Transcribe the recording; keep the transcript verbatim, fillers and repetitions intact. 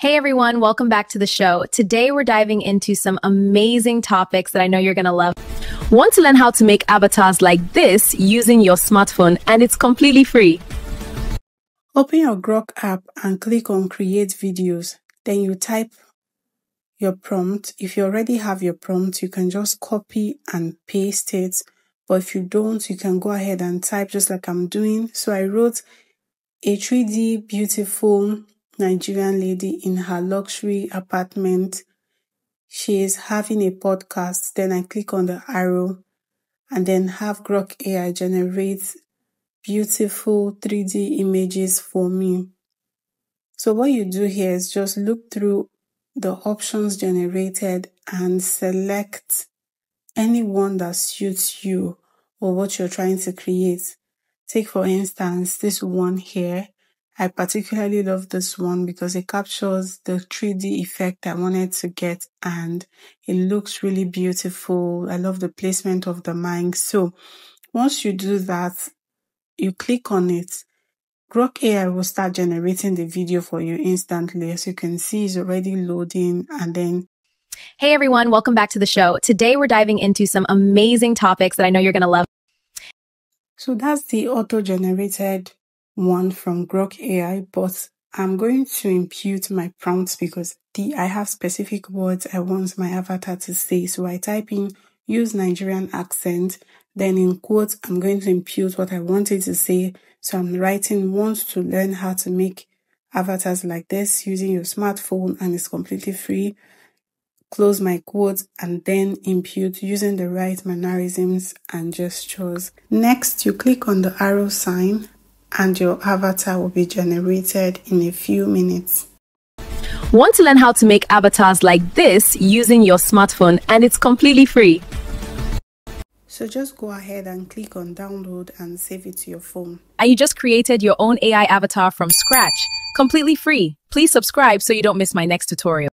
Hey everyone, welcome back to the show. Today we're diving into some amazing topics that I know you're gonna love. Want to learn how to make avatars like this using your smartphone, and it's completely free. Open your Grok app and click on Create Videos. Then you type your prompt. If you already have your prompt, you can just copy and paste it. But if you don't, you can go ahead and type just like I'm doing. So I wrote a three D beautiful Nigerian lady in her luxury apartment. She is having a podcast. Then I click on the arrow and then have Grok A I generate beautiful three D images for me. So what you do here is just look through the options generated and select any one that suits you or what you're trying to create. Take for instance this one here. I particularly love this one because it captures the three D effect I wanted to get and it looks really beautiful. I love the placement of the mic. So once you do that, you click on it. Grok A I will start generating the video for you instantly. As you can see, it's already loading and then... Hey everyone, welcome back to the show. Today we're diving into some amazing topics that I know you're going to love. So that's the auto-generated one from Grok A I, but I'm going to impute my prompts because the I have specific words I want my avatar to say. So I type in use Nigerian accent, then in quotes I'm going to impute what I want it to say. So I'm writing wants to learn how to make avatars like this using your smartphone and it's completely free. Close my quotes and then impute using the right mannerisms and gestures. Next, you click on the arrow sign and your avatar will be generated in a few minutes. Want to learn how to make avatars like this using your smartphone, and it's completely free. So just go ahead and click on download and save it to your phone. And you just created your own A I avatar from scratch, completely free. Please subscribe so you don't miss my next tutorial.